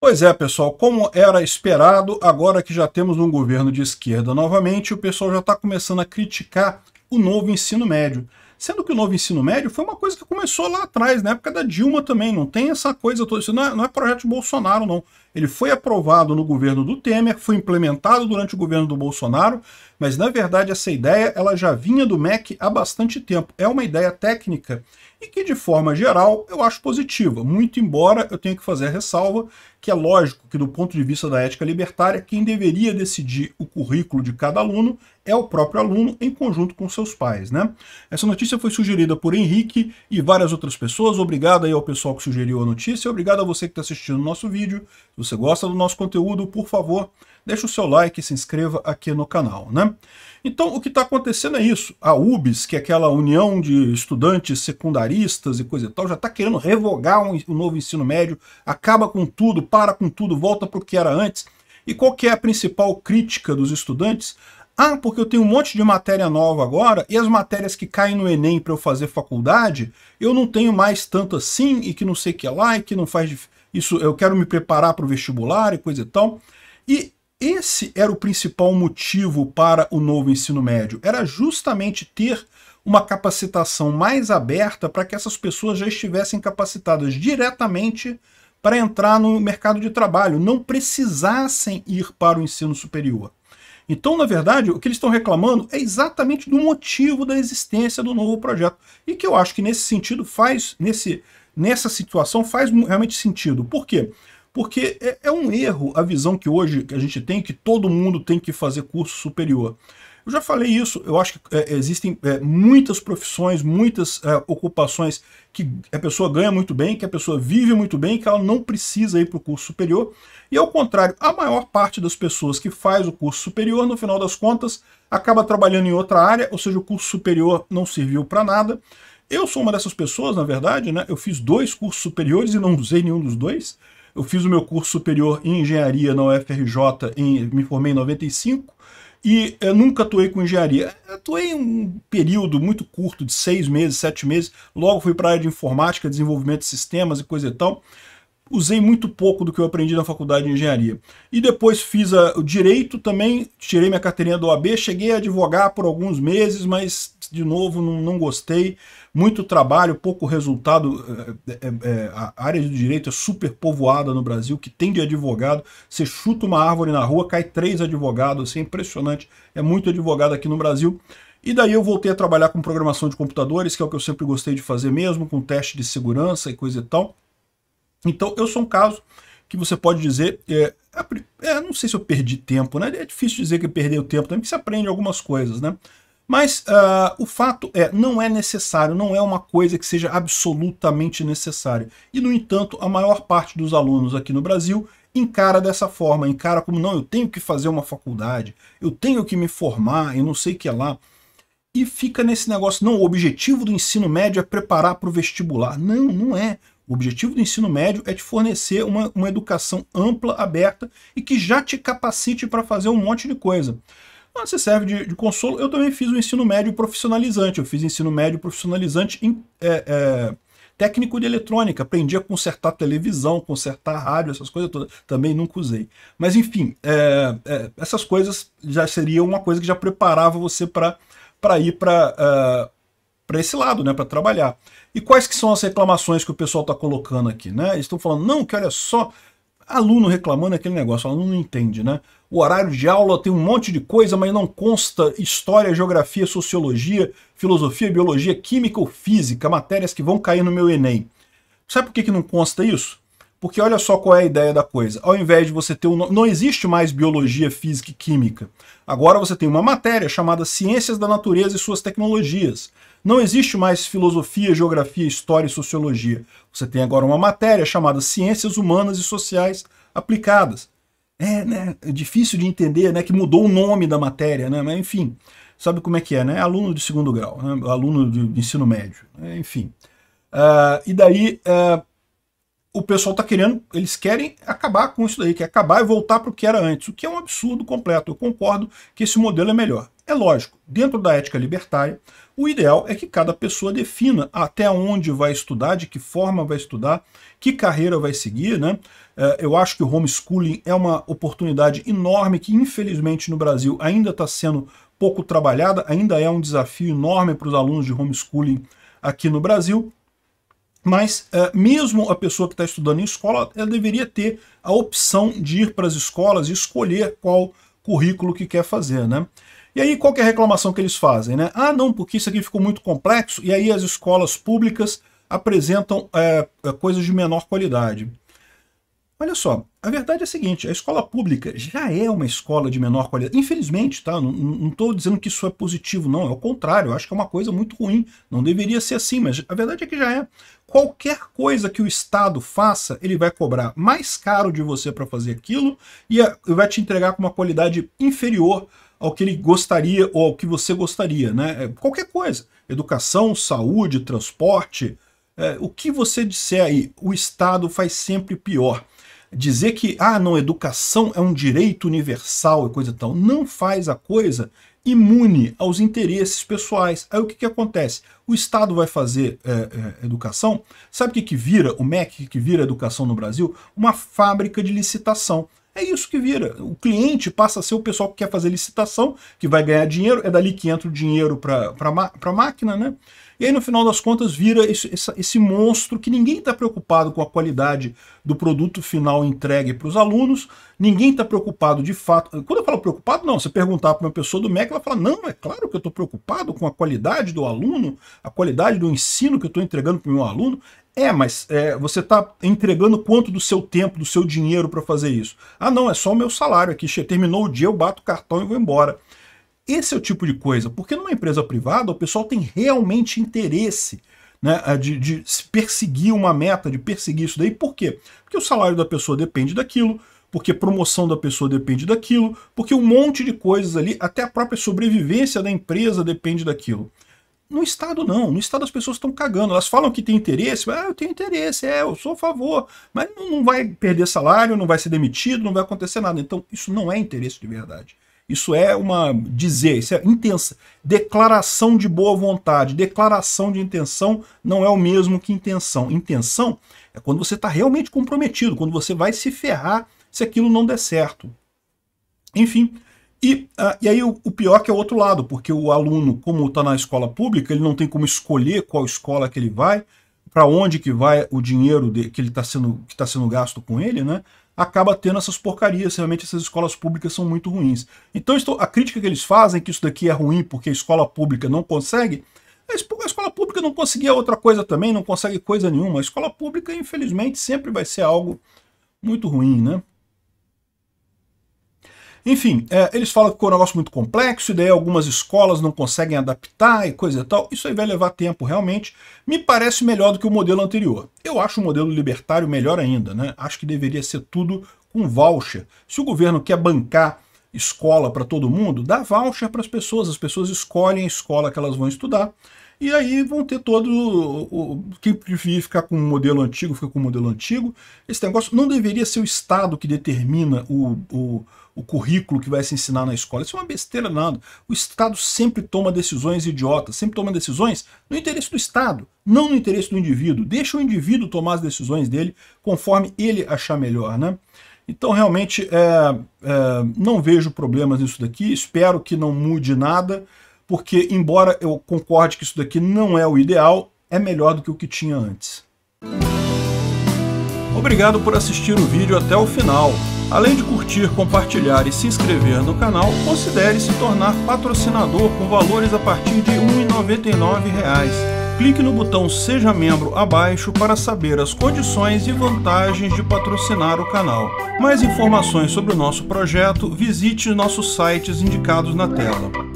Pois é, pessoal, como era esperado, agora que já temos um governo de esquerda novamente, o pessoal já está começando a criticar o novo ensino médio. Sendo que o novo ensino médio foi uma coisa que começou lá atrás, na época da Dilma também, não tem essa coisa toda, isso não é projeto de Bolsonaro, não. Ele foi aprovado no governo do Temer, foi implementado durante o governo do Bolsonaro, mas na verdade essa ideia ela já vinha do MEC há bastante tempo. É uma ideia técnica e que, de forma geral, eu acho positiva, muito embora eu tenha que fazer a ressalva que é lógico que, do ponto de vista da ética libertária, quem deveria decidir o currículo de cada aluno é o próprio aluno em conjunto com seus pais, né? Essa notícia foi sugerida por Henrique e várias outras pessoas. Obrigado aí ao pessoal que sugeriu a notícia, obrigado a você que está assistindo o nosso vídeo. Se você gosta do nosso conteúdo, por favor, deixa o seu like e se inscreva aqui no canal, né? Então, o que está acontecendo é isso. A UBES, que é aquela união de estudantes secundaristas e coisa e tal, já está querendo revogar o novo ensino médio, acaba com tudo, para com tudo, volta para o que era antes. E qual que é a principal crítica dos estudantes? Ah, porque eu tenho um monte de matéria nova agora, e as matérias que caem no Enem para eu fazer faculdade, eu não tenho mais tanto assim, e que não sei o que é lá, e que não faz isso, eu quero me preparar para o vestibular e coisa e tal. E esse era o principal motivo para o novo ensino médio, era justamente ter uma capacitação mais aberta para que essas pessoas já estivessem capacitadas diretamente para entrar no mercado de trabalho, não precisassem ir para o ensino superior. Então, na verdade, o que eles estão reclamando é exatamente do motivo da existência do novo projeto, e que eu acho que nesse sentido faz, nessa situação faz realmente sentido. Por quê? Porque é um erro a visão que hoje a gente tem, que todo mundo tem que fazer curso superior. Eu já falei isso, eu acho que existem muitas profissões, muitas ocupações que a pessoa ganha muito bem, que a pessoa vive muito bem, que ela não precisa ir para o curso superior. E ao contrário, a maior parte das pessoas que faz o curso superior, no final das contas, acaba trabalhando em outra área, ou seja, o curso superior não serviu para nada. Eu sou uma dessas pessoas, na verdade, né? Eu fiz 2 cursos superiores e não usei nenhum dos 2. Eu fiz o meu curso superior em engenharia na UFRJ, me formei em 95, e nunca atuei com engenharia. Eu atuei um período muito curto, de 6 meses, 7 meses, logo fui para a área de informática, desenvolvimento de sistemas e coisa e tal. Usei muito pouco do que eu aprendi na faculdade de engenharia. E depois fiz o direito também, tirei minha carteirinha da OAB, cheguei a advogar por alguns meses, mas, de novo, não gostei. Muito trabalho, pouco resultado. A área do direito é super povoada no Brasil, que tem de advogado. Você chuta uma árvore na rua, cai 3 advogados, assim, é impressionante. É muito advogado aqui no Brasil. E daí eu voltei a trabalhar com programação de computadores, que é o que eu sempre gostei de fazer mesmo, com teste de segurança e coisa e tal. Então, eu sou um caso que você pode dizer, não sei se eu perdi tempo, né? É difícil dizer que eu perdi o tempo também, porque você aprende algumas coisas, né? Mas o fato é, não é necessário, não é uma coisa que seja absolutamente necessária. E, no entanto, a maior parte dos alunos aqui no Brasil encara dessa forma, encara como, não, eu tenho que fazer uma faculdade, eu tenho que me formar, eu não sei o que é lá. E fica nesse negócio, não, o objetivo do ensino médio é preparar para o vestibular. Não, não é. O objetivo do ensino médio é te fornecer uma educação ampla, aberta, e que já te capacite para fazer um monte de coisa. Mas você serve de consolo, eu também fiz o ensino médio profissionalizante. Eu fiz ensino médio profissionalizante em técnico de eletrônica. Aprendi a consertar televisão, consertar rádio, essas coisas todas. Também nunca usei. Mas enfim, essas coisas já seria uma coisa que já preparava você para ir para esse lado, né, para trabalhar. E quais que são as reclamações que o pessoal está colocando aqui, né? Eles estão falando, não, que olha só, aluno reclamando aquele negócio, o aluno não entende, né? O horário de aula tem um monte de coisa, mas não consta história, geografia, sociologia, filosofia, biologia, química ou física, matérias que vão cair no meu Enem. Sabe por que não consta isso? Porque olha só qual é a ideia da coisa. Ao invés de você ter não existe mais biologia, física e química. Agora você tem uma matéria chamada Ciências da Natureza e Suas Tecnologias. Não existe mais filosofia, geografia, história e sociologia. Você tem agora uma matéria chamada Ciências Humanas e Sociais Aplicadas. Né? É difícil de entender, né? Que mudou o nome da matéria, né? Mas enfim, sabe como é que é, né? Aluno de 2º grau, né? Aluno de ensino médio, enfim. E daí... o pessoal está querendo, eles querem acabar com isso daí, quer acabar e voltar para o que era antes, o que é um absurdo completo. Eu concordo que esse modelo é melhor. É lógico, dentro da ética libertária, o ideal é que cada pessoa defina até onde vai estudar, de que forma vai estudar, que carreira vai seguir, né? Eu acho que o homeschooling é uma oportunidade enorme que, infelizmente, no Brasil ainda está sendo pouco trabalhada, ainda é um desafio enorme para os alunos de homeschooling aqui no Brasil. Mas mesmo a pessoa que está estudando em escola, ela deveria ter a opção de ir para as escolas e escolher qual currículo que quer fazer, né? E aí qual que é a reclamação que eles fazem, né? Ah, não, porque isso aqui ficou muito complexo, e aí as escolas públicas apresentam coisas de menor qualidade. Olha só, a verdade é a seguinte, a escola pública já é uma escola de menor qualidade. Infelizmente, tá? Não estou dizendo que isso é positivo, não. É o contrário, eu acho que é uma coisa muito ruim. Não deveria ser assim, mas a verdade é que já é. Qualquer coisa que o Estado faça, ele vai cobrar mais caro de você para fazer aquilo e vai te entregar com uma qualidade inferior ao que ele gostaria ou ao que você gostaria, né? Qualquer coisa. Educação, saúde, transporte, o que você disser aí, o Estado faz sempre pior. Dizer que, ah, não, educação é um direito universal e coisa e tal, não faz a coisa imune aos interesses pessoais. Aí o que acontece? O Estado vai fazer educação, sabe o que vira o MEC, que vira educação no Brasil? Uma fábrica de licitação. É isso que vira. O cliente passa a ser o pessoal que quer fazer licitação, que vai ganhar dinheiro, é dali que entra o dinheiro para a máquina, né? E aí, no final das contas, vira esse monstro que ninguém está preocupado com a qualidade do produto final entregue para os alunos, ninguém está preocupado de fato. Quando eu falo preocupado, não. Se perguntar para uma pessoa do MEC, ela fala, não, é claro que eu estou preocupado com a qualidade do aluno, a qualidade do ensino que eu estou entregando para o meu aluno. É, mas você está entregando quanto do seu tempo, do seu dinheiro para fazer isso? Ah, não, é só o meu salário aqui. Terminou o dia, eu bato o cartão e vou embora. Esse é o tipo de coisa, porque numa empresa privada o pessoal tem realmente interesse, né, de perseguir uma meta, de perseguir isso daí. Por quê? Porque o salário da pessoa depende daquilo, porque a promoção da pessoa depende daquilo, porque um monte de coisas ali, até a própria sobrevivência da empresa depende daquilo. No Estado não, no Estado as pessoas estão cagando, elas falam que tem interesse, mas, ah, eu tenho interesse, eu sou a favor, mas não vai perder salário, não vai ser demitido, não vai acontecer nada. Então isso não é interesse de verdade. Isso é uma isso é intensa. Declaração de boa vontade, declaração de intenção não é o mesmo que intenção. Intenção é quando você está realmente comprometido, quando você vai se ferrar se aquilo não der certo. Enfim, e aí o pior que é o outro lado, porque o aluno, como está na escola pública, ele não tem como escolher qual escola que ele vai, para onde que vai o dinheiro que ele está sendo gasto com ele, né? Acaba tendo essas porcarias, realmente essas escolas públicas são muito ruins. Então a crítica que eles fazem, que isso daqui é ruim porque a escola pública não consegue, a escola pública não conseguia outra coisa também, não consegue coisa nenhuma. A escola pública, infelizmente, sempre vai ser algo muito ruim, né? Enfim, eles falam que ficou um negócio muito complexo, e daí algumas escolas não conseguem adaptar e coisa e tal. Isso aí vai levar tempo, realmente. Me parece melhor do que o modelo anterior. Eu acho o modelo libertário melhor ainda, né? Acho que deveria ser tudo com voucher. Se o governo quer bancar escola para todo mundo, dá voucher para as pessoas escolhem a escola que elas vão estudar, e aí vão ter todo... Quem preferir ficar com o modelo antigo, fica com o modelo antigo. Esse negócio não deveria ser o Estado que determina o currículo que vai se ensinar na escola. Isso é uma besteira nada. O Estado sempre toma decisões idiotas, sempre toma decisões no interesse do Estado, não no interesse do indivíduo. Deixa o indivíduo tomar as decisões dele conforme ele achar melhor, né? Então, realmente, não vejo problemas nisso daqui, espero que não mude nada, porque, embora eu concorde que isso daqui não é o ideal, é melhor do que o que tinha antes. Obrigado por assistir o vídeo até o final. Além de curtir, compartilhar e se inscrever no canal, considere se tornar patrocinador com valores a partir de R$ 1,99. Clique no botão Seja Membro abaixo para saber as condições e vantagens de patrocinar o canal. Mais informações sobre o nosso projeto, visite nossos sites indicados na tela.